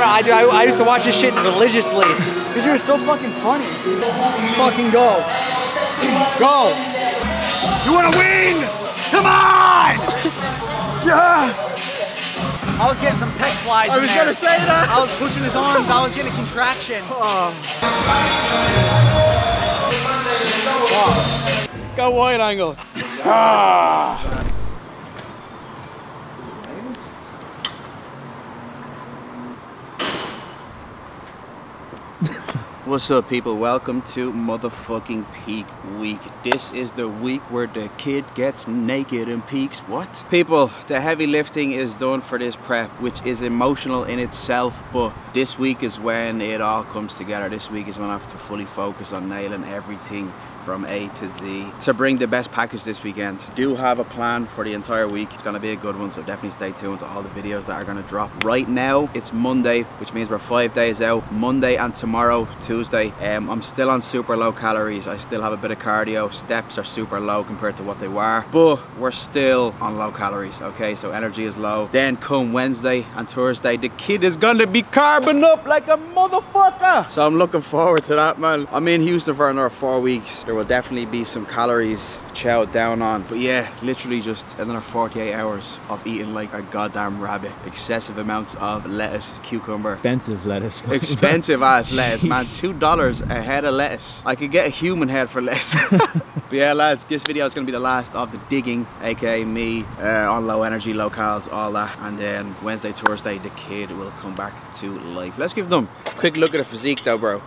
I used to watch this shit religiously because you were so fucking funny. Fucking go. Go. You wanna win? Come on! Yeah! I was getting some pec flies in there. I was gonna say that. I was pushing his arms. I was getting contraction. Oh. Wow. Got wide angle. Ah. What's up, people? Welcome to motherfucking peak week. This is the week where the kid gets naked and peaks. What? People, the heavy lifting is done for this prep, which is emotional in itself, but this week is when it all comes together. This week is when I have to fully focus on nailing everything from A to Z to bring the best package this weekend. Do have a plan for the entire week. It's gonna be a good one, so definitely stay tuned to all the videos that are gonna drop. Right now, it's Monday, which means we're 5 days out. Monday and tomorrow, Tuesday, I'm still on super low calories. I still have a bit of cardio. Steps are super low compared to what they were, but we're still on low calories, okay? So energy is low. Then come Wednesday and Thursday, the kid is gonna be carbon up like a motherfucker. So I'm looking forward to that, man. I'm in Houston for another 4 weeks. There will definitely be some calories chowed down on, but yeah, literally just another 48 hours of eating like a goddamn rabbit. Excessive amounts of lettuce, cucumber, expensive lettuce, expensive ass lettuce, man. $2 a head of lettuce. I could get a human head for less. But yeah, lads, this video is gonna be the last of the digging, aka me on low energy, low cals, all that, and then Wednesday, Thursday, the kid will come back to life. Let's give them a quick look at the physique though, bro.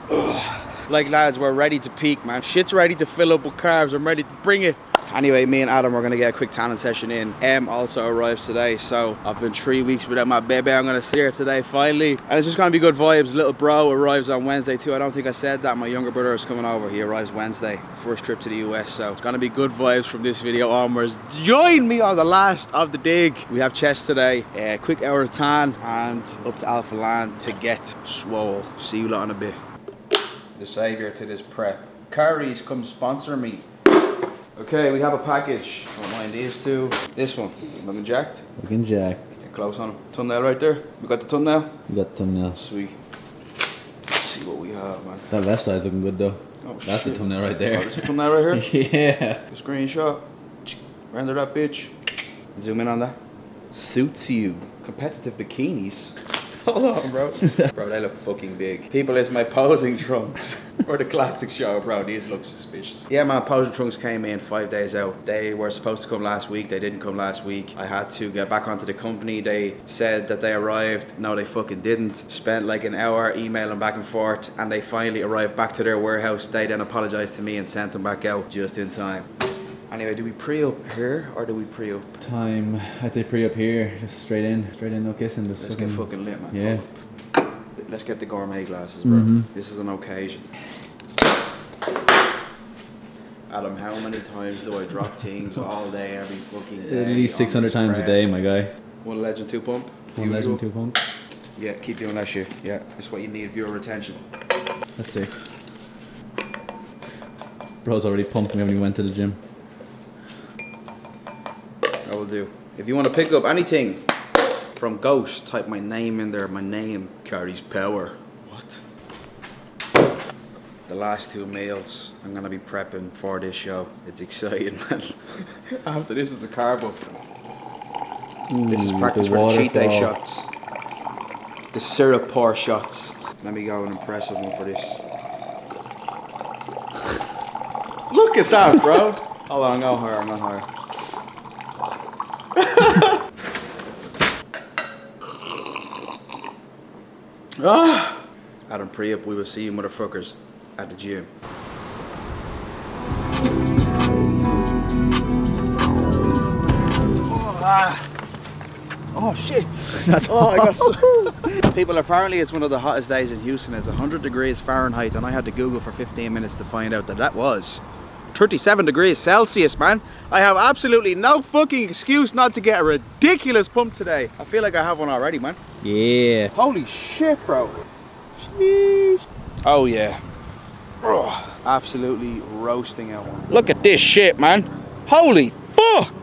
Like, lads, we're ready to peak, man. Shit's ready to fill up with carbs. I'm ready to bring it. Anyway, me and Adam are gonna get a quick tanning session in. Em also arrives today, so I've been 3 weeks without my baby. I'm gonna see her today finally, and it's just gonna be good vibes. Little bro arrives on Wednesday too. I don't think I said that. My younger brother is coming over. He arrives Wednesday, first trip to the US, so it's gonna be good vibes from this video onwards. Join me on the last of the dig. We have chest today, a quick hour of tan, and up to Alphalete to get swole. See you lot in a bit. The savior to this prep. Curry's, come sponsor me. Okay, we have a package. Don't mind these two. This one, looking jacked? Looking jacked. Get close on him. Thumbnail right there. We got the thumbnail? We got the thumbnail. Sweet. Let's see what we have, man. That left side's looking good though. Oh, that's shit. The thumbnail right there. Oh, that's the thumbnail right here? Yeah. The screenshot. Render that bitch. Zoom in on that. Suits you. Competitive bikinis. Hold on, bro. Bro, they look fucking big. People, it's my posing trunks. For the classic show, bro. These look suspicious. Yeah, man, posing trunks came in 5 days out. They were supposed to come last week. They didn't come last week. I had to get back onto the company. They said that they arrived. No, they fucking didn't. Spent like an hour emailing back and forth, and they finally arrived back to their warehouse. They then apologized to me and sent them back out just in time. Anyway, do we pre-up here or do we pre-up? Time, I'd say pre-up here, just straight in, no kissing. Just let's get fucking lit, man. Yeah. Oh. Let's get the gourmet glasses, bro. This is an occasion. Adam, how many times do I drop things all day, every fucking day? At least 600 times a day, my guy. One legend, two pump. One legend, two pump. Yeah, keep doing that shit. Yeah, that's what you need, viewer retention. Let's see. Bro's already pumped me when he went to the gym. I will do. If you want to pick up anything from Ghost, type my name in there. My name carries power. What? The last two meals I'm going to be prepping for this show. It's exciting, man. After this, it's a carbo. This is practice for the cheat day shots. The syrup pour shots. Let me go an impressive one for this. Look at that, bro. Hold on, go higher, I'm not higher. Adam, pre-up, we will see you motherfuckers at the gym. Oh shit. Oh, I got so people, apparently it's one of the hottest days in Houston. It's 100 degrees Fahrenheit, and I had to Google for 15 minutes to find out that that was 37 degrees Celsius, man. I have absolutely no fucking excuse not to get a ridiculous pump today. I feel like I have one already, man. Yeah. Holy shit, bro. Jeez. Oh, yeah. Oh, absolutely roasting out one. Look at this shit, man. Holy fuck!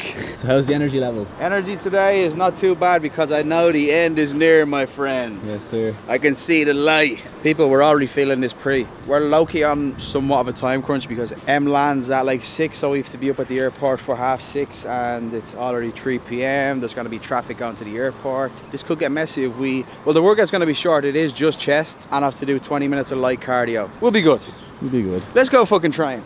So how's the energy levels? Energy today is not too bad because I know the end is near, my friend. Yes, sir. I can see the light. People were already feeling this pre. We're low-key on somewhat of a time crunch because M lands at like 6, so we have to be up at the airport for 6:30, and it's already 3 p.m. There's gonna be traffic going to the airport. This could get messy if we... Well, the workout's gonna be short. It is just chest, and I have to do 20 minutes of light cardio. We'll be good. We'll be good. Let's go fucking train.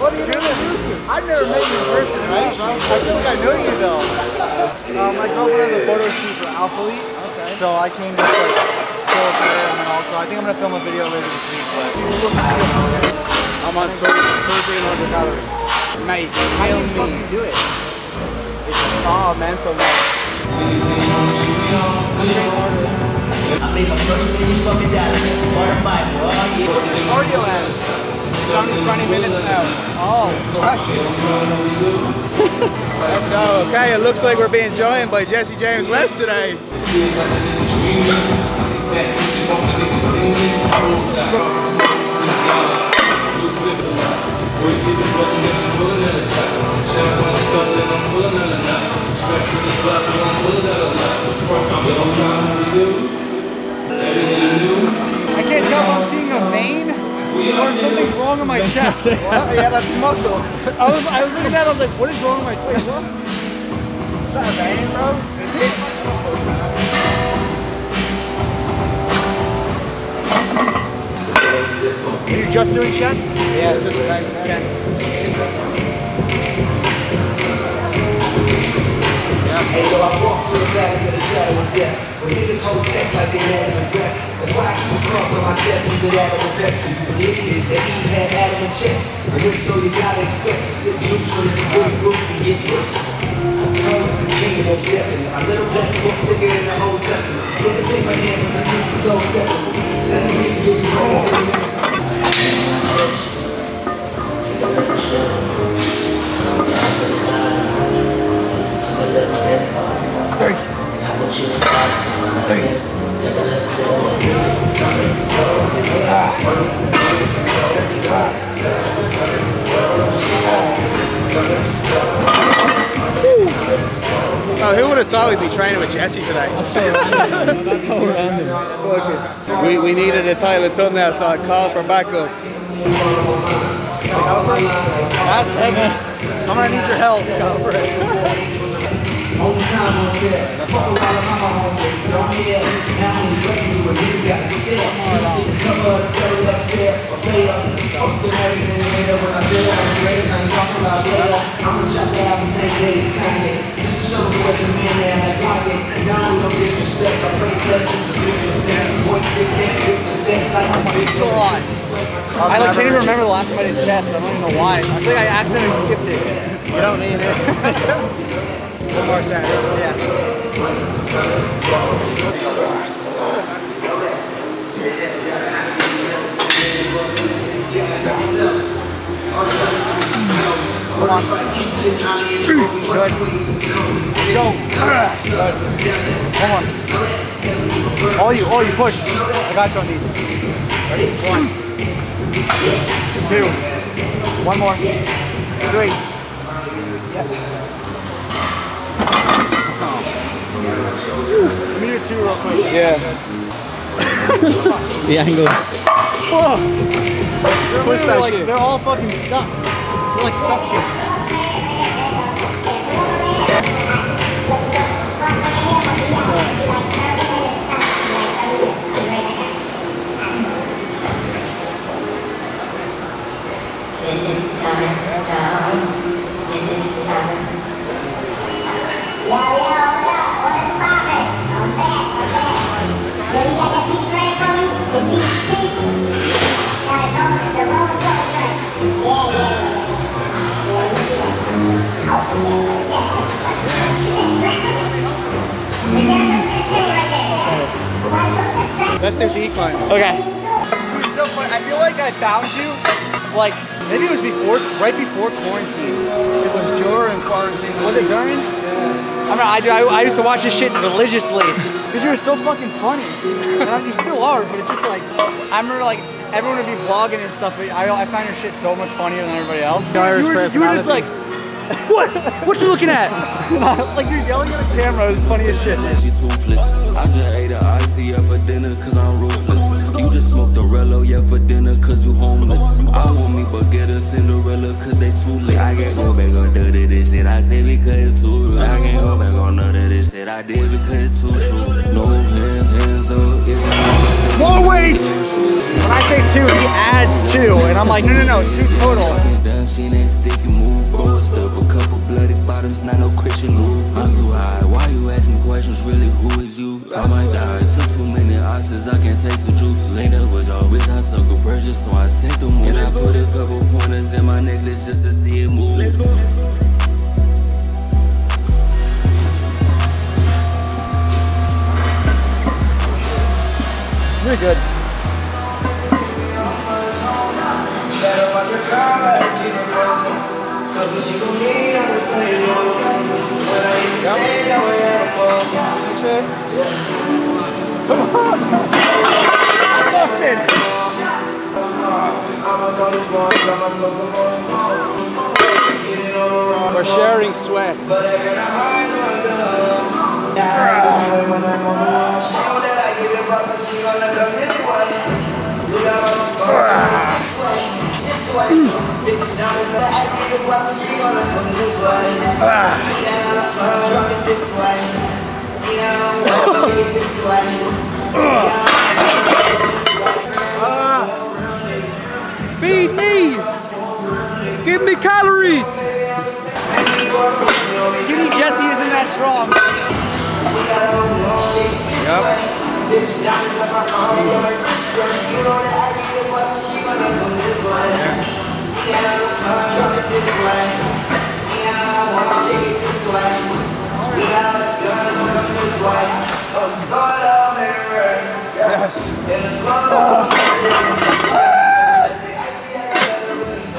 What are you doing? I've never met you in person, right? I feel like I know you though. I got one of the photo shoot for Alphalete, okay. So I came to film for them and also I think I'm gonna film a video later this week. But I'm on 2,300 calories. Mate, how the fuck you do it? It's just all mental, man. I made my first million fucking dollars. Cardio ads. It's only 20 minutes now. Oh, crush it. Let's go. Okay, it looks like we're being joined by Jesse James West today. I can't tell if I'm seeing a vein or something's wrong in my chest. What? Yeah, that's muscle. I was looking at it, I was like, what is wrong with my chest? Wait, what? Is that a vein, bro? Is it? You're just doing chest? Yeah, just doing chest. Yeah. We did this whole text like they had in breath. That's why I keep cross on my chest and did that with extra. You believe it, that you had Adam in check. And if so, you gotta expect to sit loose when it's good groups to get loose. I'm always the king of most definite. My little black book bigger than the Old Testament. Look at this my hand and the juice is so separate. 7 years ago, you always had me. Oh, who would have thought we'd be training with Jesse today? That's so random. That's so random. We needed a toilet thumbnail, so I called for backup. That's heavy. I'm gonna need your help. Go for it. All the time on there, I fuck around with my homeboys, but I'm here, now I'm ready to a nigga got to sit. Cover the dirty upstairs, or play up, fuck the ladies in the middle when I feel like I'm crazy, I ain't talking about later. I'ma drop the album, same day as Kanye, just to show you what the man had in my pocket. And I don't know disrespect, I play clutch, just to disrespect, voice sick, can't disrespect, like I'm a bitch. It's a lot. I can't even remember the last time I did chest, I don't even know why. I think I accidentally skipped it. You don't need it. One more set, yeah. Come on. Good. Go. Good. Come on. Oh, you push. I got you on these. Ready? 1. 2. 1 more. 3. Yeah. Give me your 2 real quick. Yeah. The angle. Whoa. Push that like, shit. They're all fucking stuck. They're like suction. Would you please? Gotta go. The road goes straight. Yeah. Let's do decline. Okay. Dude, so funny. I feel like I found you, like, maybe it was before, right before quarantine. It was during quarantine. Was it during? Yeah. I used to watch this shit religiously. Because you were so fucking funny. And you still are, but it's just like, I remember like, everyone would be vlogging and stuff, but I find your shit so much funnier than everybody else. You were just like, what? What you looking at? Like you're yelling at the camera, it's funny as shit. She toothless. I just ate an ICF for dinner cause I'm ruthless. You just smoked a Rello, yeah, for dinner cause you homeless. I want me but get a Cinderella cause they too late. I can't go back on none of this shit I said because it's too real. I can't go back on none of this shit I did because it's too true. No hands up. More weight! When I say two, he adds two. And I'm like, no, two total. A couple bloody bottoms, not no Christian move. I'm too high, why you asking questions, really, who is you? I might die, took too many ounces, I can't taste the juice. Later was always I took a purchase, so I sent the move. And I put a couple pointers in my necklace just to see it move. You're good. Better watch your car, keep it we're sharing sweat. Feed me! Give me calories! Skinny Jesse isn't that strong. Yep. Yes.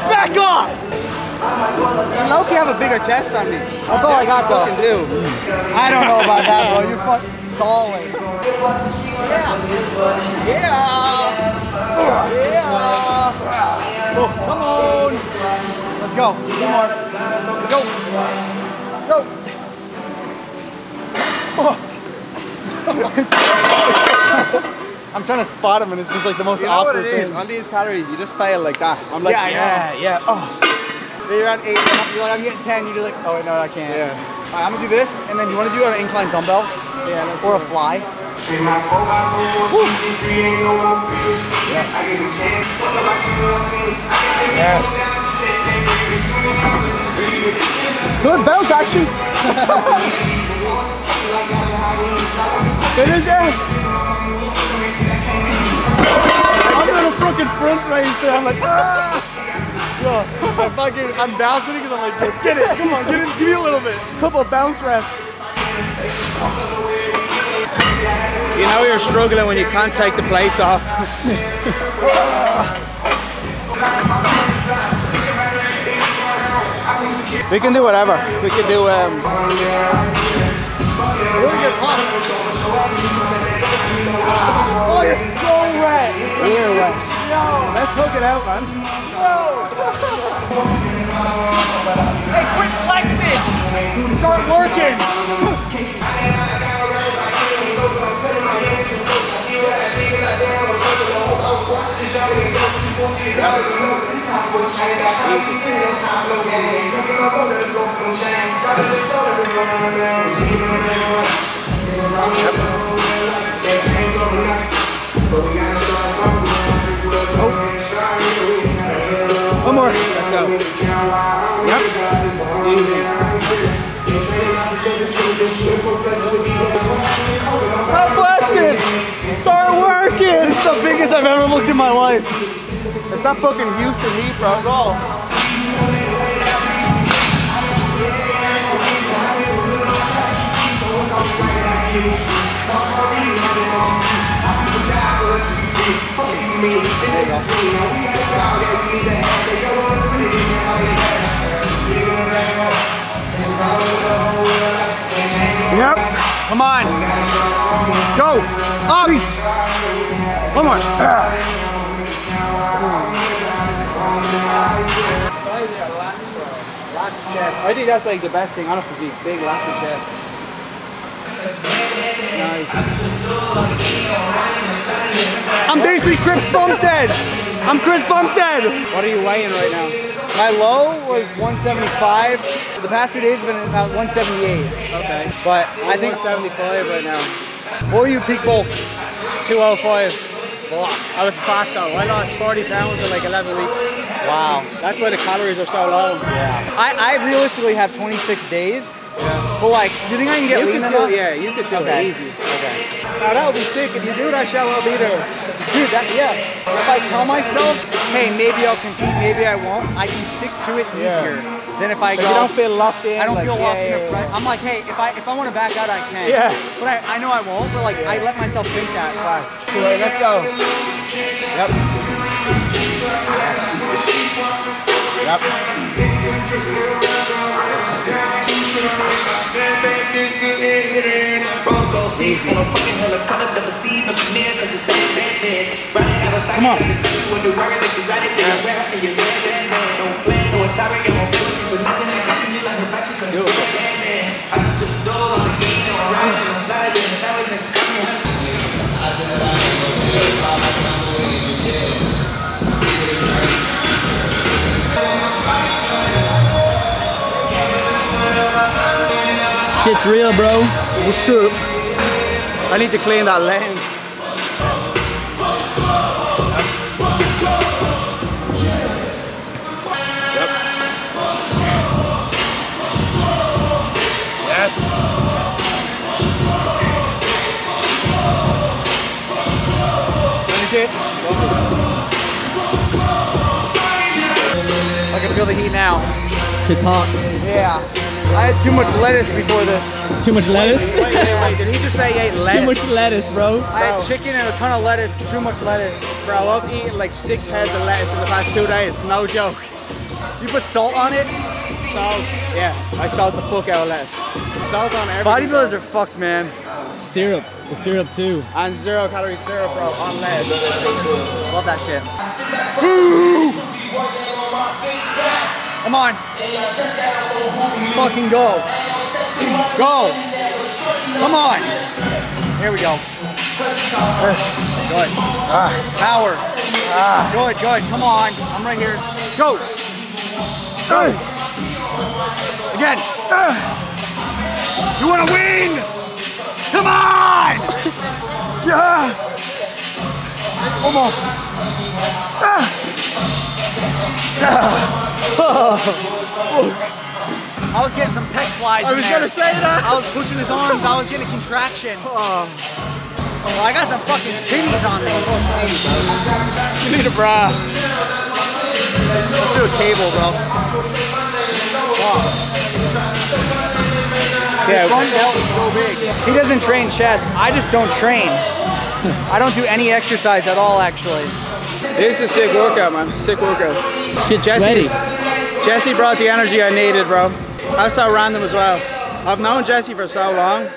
Back off! You low-key have a bigger chest on me. That's all I got though. I don't know about that, bro. You're fucking solid. Yeah. Yeah. Oh, come on. Let's go. One more. Go. Go. Oh. I'm trying to spot him and it's just like the most awkward thing. You know what it is? On these calories, you just fail like that. I'm like, yeah. Oh. Then you're at 8. You're like, I'm getting 10. You do like, oh, no, I can't. Yeah. All right, I'm going to do this. And then you want to do an incline dumbbell? Yeah. Or a fly? Yeah. Good bounce action. It is there. I'm in a fucking front range there. I'm like, ah. Yo, I'm bouncing because I'm like, let's get it. Come on, get it. Give me a little bit. Couple bounce reps. You know you're struggling when you can't take the plates off. We can do whatever. We can do oh, you're so wet. You're wet. No. Let's hook it out, man. No. Hey, quit flexing! Start working! Oh. One more. Let's go. Yep. Easy. Reflection. Start working. It's the biggest I've ever looked in my life. It's not fucking Houston heat, bro. Go. Yep. Come on. Go. Up. One more. Lats chest. I think that's like the best thing on a physique. Big lats of chest. Nice. I'm basically Chris Bumstead. I'm Chris Bumstead. What are you weighing right now? My low was 175. The past 2 days have been about 178. Okay. But I think 175 right now. What were you peak bulk? 205. Block. I was fat though. I lost 40 pounds in like 11 weeks. Wow. That's why the calories are so low. Yeah. I realistically have 26 days. Yeah. But like, do you think I can get lean enough? Yeah, you could do it easy. Okay. Now that would be sick. If you do that shot, I'll be there. Dude, that, yeah. If I tell myself, hey, maybe I'll compete, maybe I won't, I can stick to it easier than if I go. You don't feel locked in. I don't feel locked in. I'm like, hey, if I want to back out, I can. Yeah. But I know I won't, but like, I let myself think that. Right. So let's go. Yep. Come on. Shit's real, bro. What's up? I need to clean that lane. I can feel the heat now. It's hot. Yeah. I had too much lettuce before this. Too much lettuce? Wait, did he just say he ate lettuce? Too much lettuce, bro. I had chicken and a ton of lettuce. Too much lettuce. Bro, I've eaten like 6 heads of lettuce in the past 2 days. No joke. You put salt on it? Salt. Yeah, I salt the fuck out of lettuce. Salt on everything. Bodybuilders are fucked, man. Syrup. The syrup too. And 0 calorie syrup, bro, on lead. Love that shit. Woo! Come on. Fucking go. Go. Come on. Here we go. Good. Power. Good, good. Come on. I'm right here. Go. Again. You want to win? Come on! Yeah! One more. Ah! Yeah! Oh. I was getting some pec flies in there. I was going to say that. I was pushing his arms. I was getting a contraction. Oh. Oh, I got some fucking titties on me. You need a bra. Let's do a cable, bro. Oh. Yeah, his front delt is so big. He doesn't train chest. I just don't train. I don't do any exercise at all, actually. This is a sick workout, man. Sick workout. Shit, Jesse brought the energy I needed, bro. That's so random as well. I've known Jesse for so long.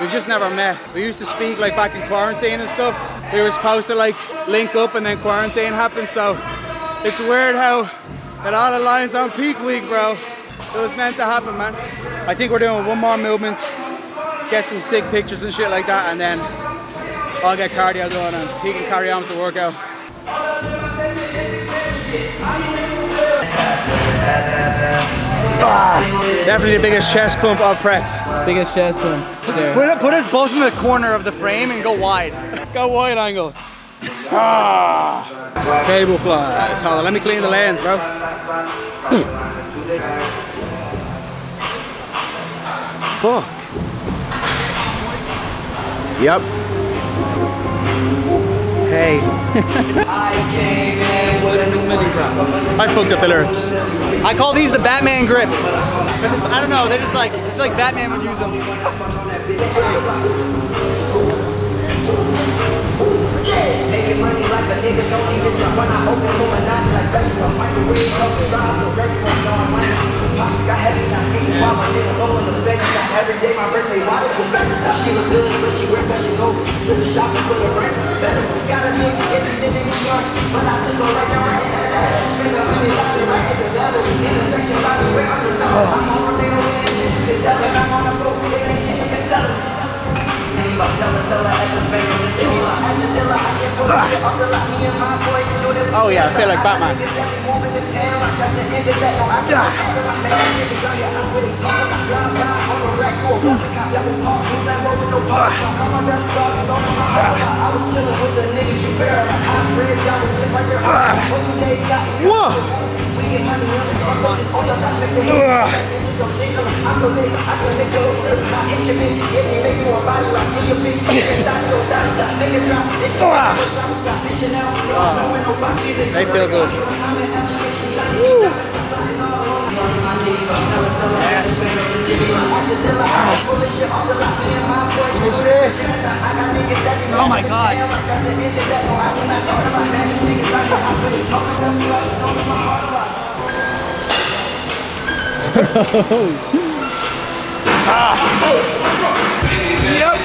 We've just never met. We used to speak like back in quarantine and stuff. We were supposed to like link up and then quarantine happened. So it's weird how it all aligns on peak week, bro. It was meant to happen, man. I think we're doing one more movement, get some sick pictures and shit like that, and then I'll get cardio going and he can carry on with the workout. Definitely the biggest chest pump of prep. Biggest chest pump. There. Put us both in the corner of the frame and go wide. Go wide angle. Ah. Cable fly. So let me clean the lens, bro. Fuck. Yep. Hey. I fucked up the lyrics. I call these the Batman grips. I don't know, they're just like, it's like Batman would use them. to the shop and put the rent. Better we got a bitch, yes we did in New York. But I took her right now right in LA. Spend a hundred dollars and right at the level. Intersection right the way I'm on the road and this is the devil. I'm on the road and this shit you can sell it. Name up, tell her as a fan. As a dealer, I get put shit off the lot. Me and my boys do this. Oh yeah, I feel like Batman. They feel good. Woo. Oh my god. Yep.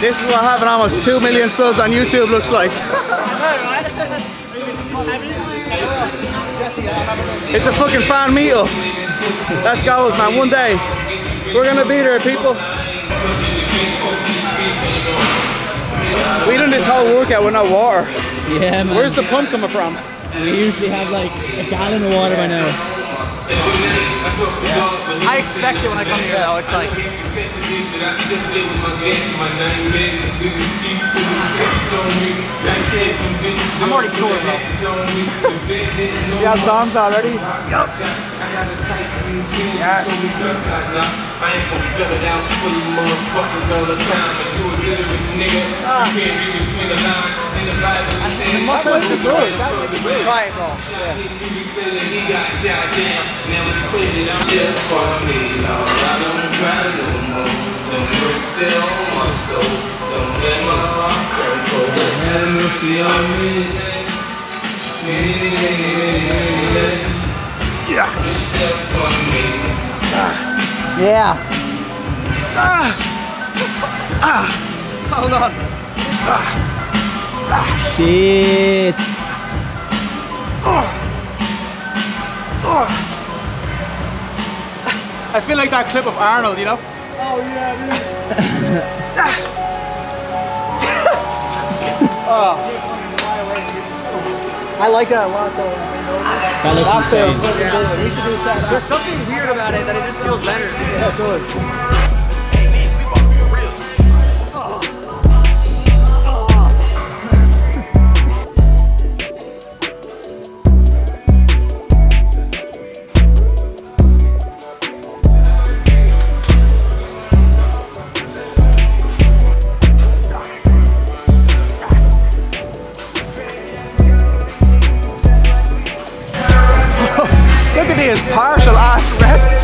This is what having almost 2 million subs on YouTube looks like. It's a fucking fan meetup. That's goals, man. One day we're gonna be there, people. We done this whole workout with no water. Yeah, man. Where's the pump coming from? We usually have like a gallon of water by now. Yeah. I expect it when I come here though, it's like... I'm already sore though. You have bombs already? Yup. Yeah. I ain't gonna spill it out for you motherfuckers all the time. If you a literate nigga, you can't read between the lines. In the Bible, it says, the muscles is good. That was good. Right, bro. Yeah. He got shot down. Now it's clear that I'm just for me, Lord. I don't cry no more. The first cell on my soul. So let my heart turn cold. Have mercy on me. Yeah. It's just for me. Yeah. Hold on. Shit. I feel like that clip of Arnold, you know? Oh yeah, yeah. I like that a lot though. That looks insane. Yeah. There's something weird about it that it just feels better. Yeah, it does. Hey, Nick, we bought it for real. Partial ass reps. Yeah,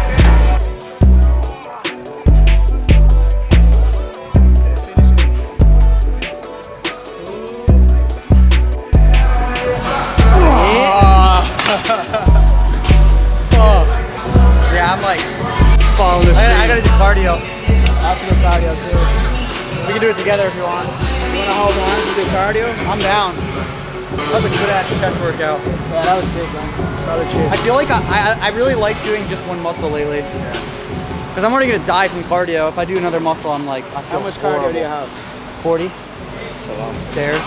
I'm like falling asleep. I gotta do cardio. I have to do cardio too. We can do it together if you want. You wanna hold on to do cardio? I'm down. That was a good ass chest workout. Yeah, that was sick, man. That was sick. I feel like I really like doing just one muscle lately. Yeah. Cause I'm already gonna die from cardio. If I do another muscle, I'm like, I feel horrible. How much cardio do you have? 40. So long. There. Yeah,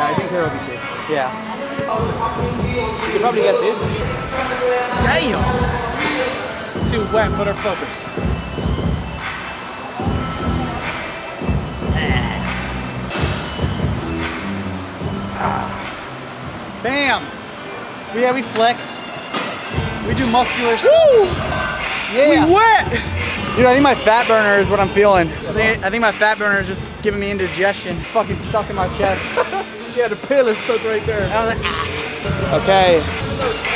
I think there will be sick. Yeah. You could probably get this. Damn. Two wet motherfuckers. Bam! Yeah, we flex. We do muscular stuff. Woo! Yeah. We wet! Dude, I think my fat burner is what I'm feeling. I think my fat burner is just giving me indigestion. Fucking stuck in my chest. She had a pillar stuck right there. Okay,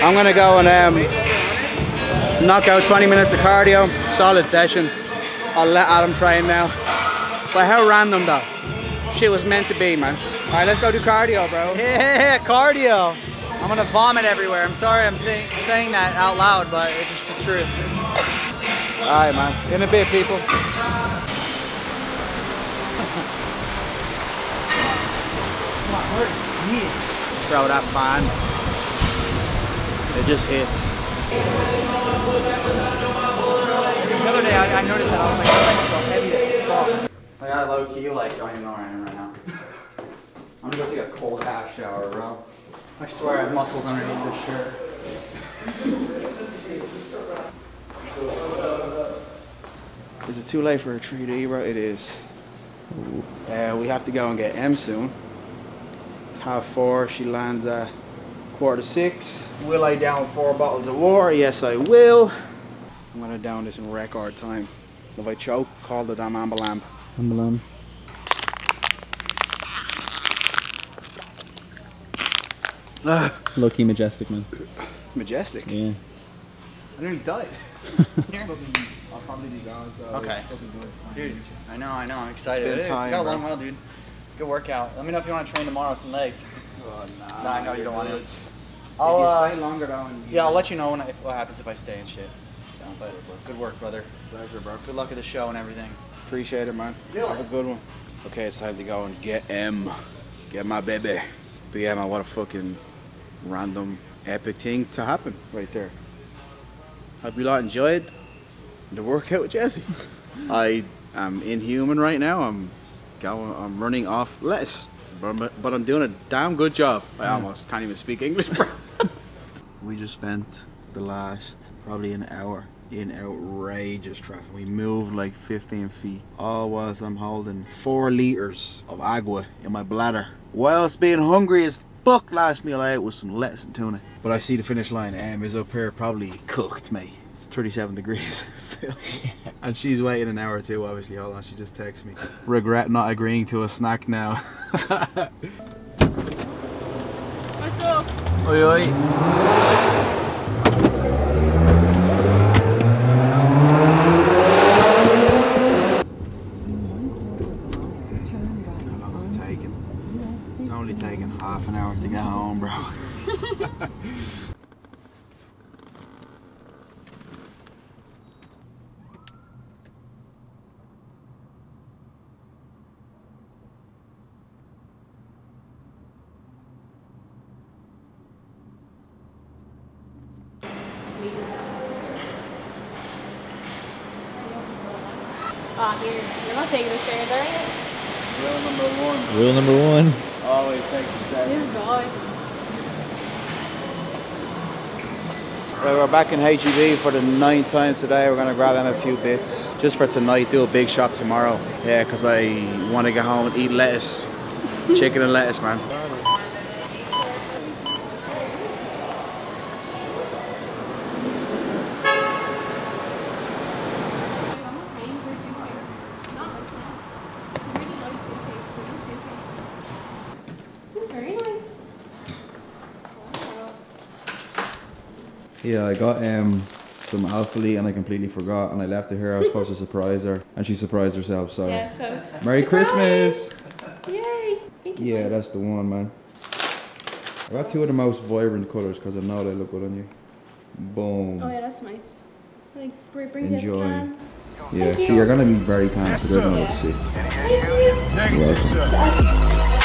I'm gonna go and knock out 20 minutes of cardio. Solid session. I'll let Adam train now. But how random though. Shit was meant to be, man. All right, let's go do cardio, bro. Yeah, cardio. I'm gonna vomit everywhere. I'm sorry I'm saying that out loud, but it's just the truth. All right, man. In a bit, people. Bro, that fan, it just hits. The other day I noticed that I was like, I got low key, like, don't even know where I am right now. I'm gonna go take a cold half shower, bro. I swear I have muscles underneath this shirt. Is it too late for a treat to eat, bro? It is. We have to go and get M soon. 4:30, she lands at 5:45. Will I down 4 bottles of water? Yes, I will. I'm gonna down this in record time. If I choke, call the damn ambulance. Ambulance. Low-key majestic, man. Majestic? Yeah. I nearly died. I'll probably be gone, so okay. Dude, I know, I'm excited. It's been time, got a long while, dude. Good workout. Let me know if you want to train tomorrow with some legs. Oh, nah, I know you don't want to. If you stay longer though. Yeah, I'll let you know what happens if I stay and shit. So, but good work, brother. Pleasure, bro. Good luck at the show and everything. Appreciate it, man. Yeah. Have a good one. Okay, it's time to go and get M. Get my baby. But yeah, man, what a fucking random epic thing to happen right there. Hope you lot enjoyed the workout with Jesse. I am inhuman right now. I'm running off less, but I'm doing a damn good job. I almost can't even speak English, bro. We just spent the last probably an hour in outrageous traffic. We moved like 15 feet, all whilst I'm holding 4 liters of agua in my bladder. Whilst being hungry as fuck, last meal I ate was some lettuce and tuna. But I see the finish line, Em is up here probably cooked, mate. It's 37 degrees still. Yeah. And she's waiting an hour or two, obviously. Hold on, she just texted me. Regret not agreeing to a snack now. What's up? Oi, oi. How long is it taking? It's only taking half an hour to get home, bro. You're not taking the stairs, are you? Rule number 1. Rule number 1. Always take the stairs. He's going. Right, we're back in HEB for the 9th time today. We're going to grab in a few bits. Just for tonight, do a big shop tomorrow. Yeah, because I want to get home and eat lettuce. Chicken and lettuce, man. Yeah, I got some Alphalete and I completely forgot and I left it here. I was supposed to surprise her and she surprised herself, so, yeah, so Merry Christmas! Yay! Thank you. Yeah, that's the one, man. I got 2 of the most vibrant colours because I know they look good on you. Boom. Oh yeah, that's nice. Like, bring enjoy. Tan. Yeah, so you're going to be very kind. Yes, so. Yeah. Thank you.